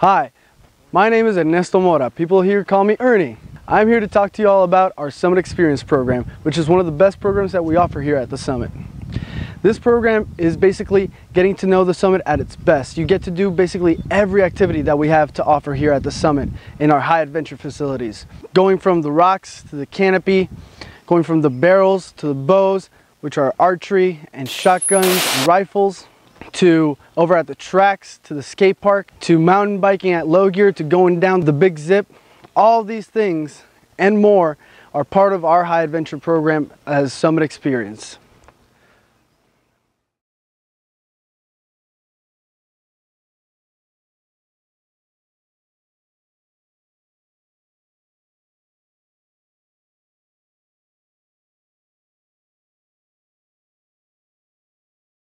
Hi, my name is Ernesto Mora. People here call me Ernie. I'm here to talk to you all about our Summit Experience Program, which is one of the best programs that we offer here at the Summit. This program is basically getting to know the Summit at its best. You get to do basically every activity that we have to offer here at the Summit in our high adventure facilities. Going from the rocks to the canopy, going from the barrels to the bows, which are archery and shotguns and rifles, to over at the tracks, to the skate park, to mountain biking at Low Gear, to going down the Big Zip. All these things and more are part of our high adventure program as Summit Experience.